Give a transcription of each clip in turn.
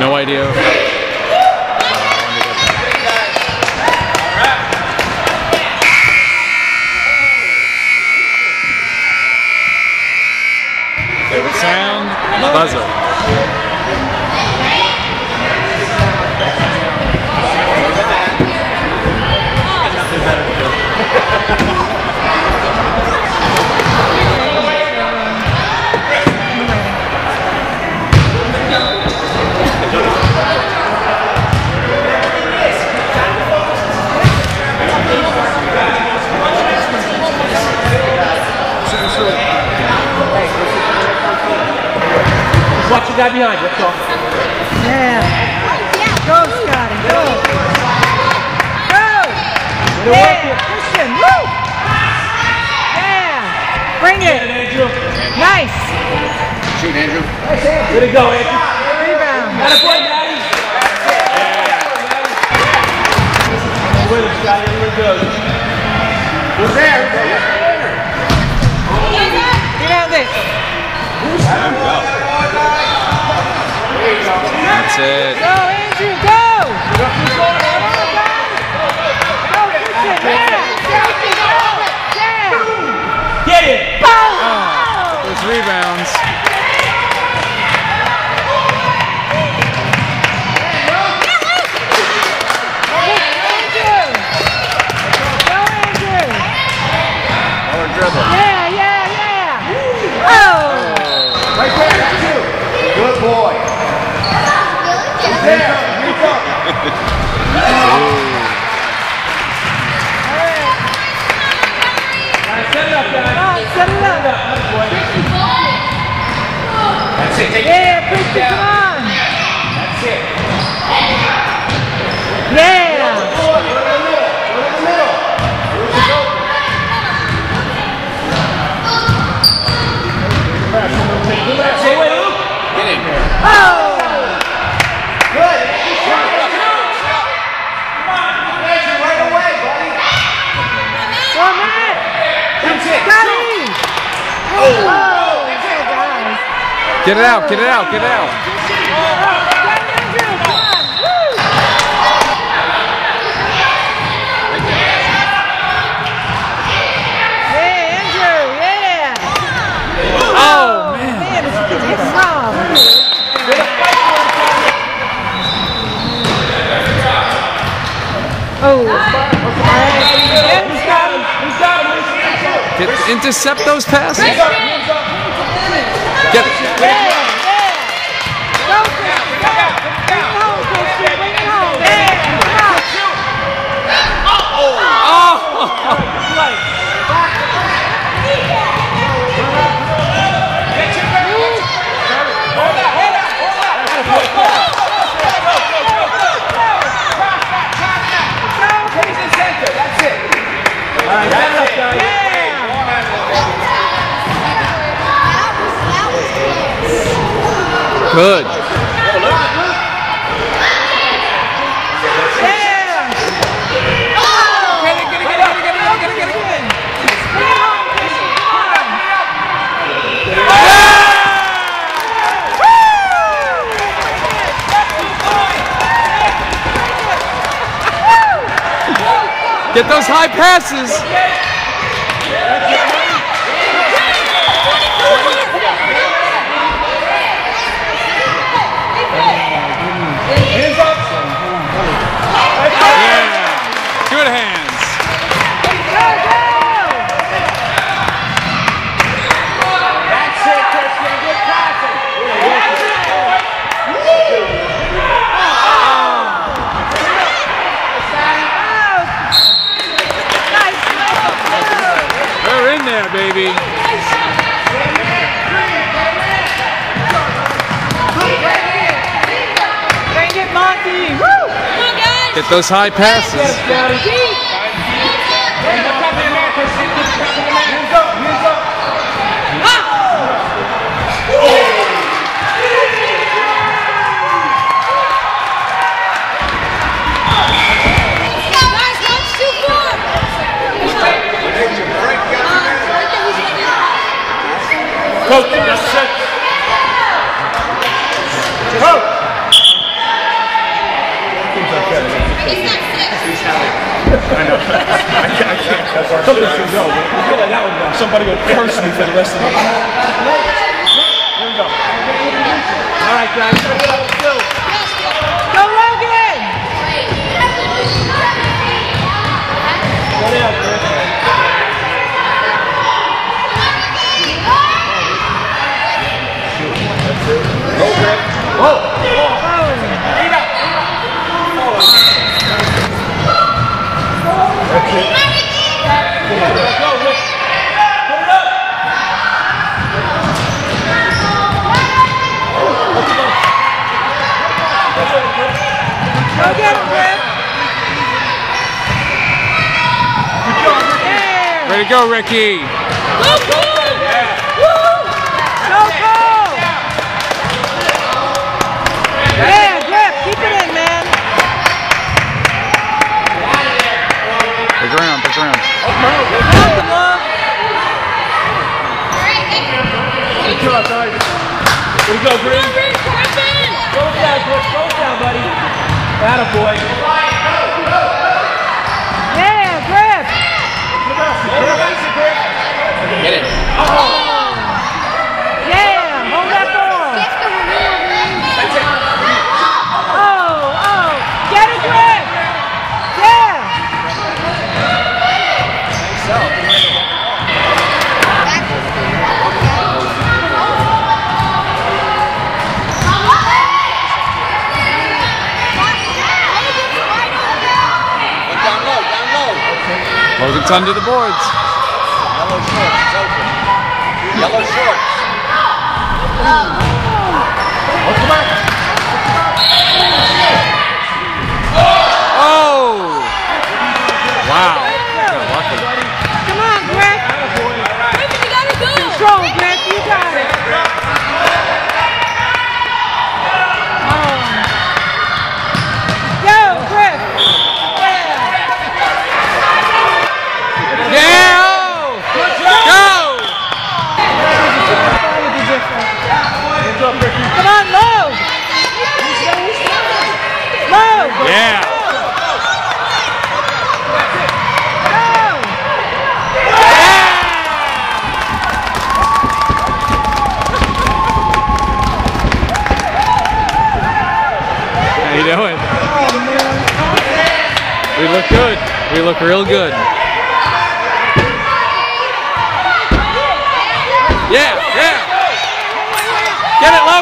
No idea. Favorite sound? Buzzer. Watch the guy behind you, that's all. Yeah. Go, Scotty, go. Go! Yeah, Christian, move! Yeah, bring it. Nice. Shoot, Andrew. Way to go, Andrew. Rebound. Atta boy, Daddy. Yeah. With it, Scotty, everywhere it goes. We're there. Get out there. There we go. That's it. Go, Andrew, go! Get it! Oh, those rebounds. Go, Andrew! Go, Andrew! That's it, take it. Yeah, Christian, come on. That's it. Yeah. Go in the middle. Go in the middle. That's it. Get in there. Oh! Good. Come on. Right away, buddy. 1 minute. That's it. Got it. Oh! Get it out, get it out, get it out. Yeah, Andrew, yeah. Oh, man. Oh. Get, intercept those passes. Get it. Yeah, yeah. Go, Christian, go. Bring it home, Christian. Bring it home. Yeah. Oh. Oh. Hold on. That's it. Good. Get those high passes. Baby. Get those high passes. Coach, that's it. Coach! I know. I can't. That's our show. That one now. Somebody will curse me for the rest of the night. Here we go. All right, guys. Go, Logan! Go down, Chris. Go, Chris. Whoa! Go, Rick. Put it up. Go get him, Rick. Way to go, Ricky. Go, go. Go, go. Yeah, Griff, keep it in, man. Around. Good job, guys. Here we go, Green. Go down, Chris. Go down, buddy. Attaboy. Yeah, Grip. Get it. Oh. Yeah, hold that ball. Oh. Get it, Grip. Logan's under the boards. Yellow shorts, open. Yellow shorts. Oh! Wow. Lucky. Come on, Greg. Greg, you gotta go. Control, Greg. You got it. Come on, low! Low! Yeah! Low! How you doing? We look good. We look real good. Yeah! Yeah! Get it, Logan! Go,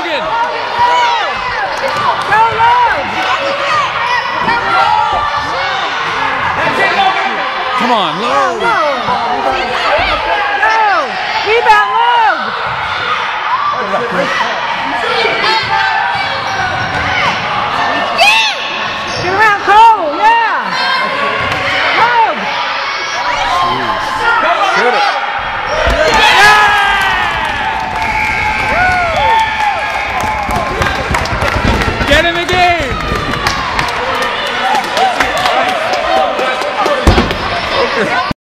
Logan! Come on, Logan! Go! Rebound, Logan! Get around Cole, yeah! Logan! Shoot it! Get in the game! Okay.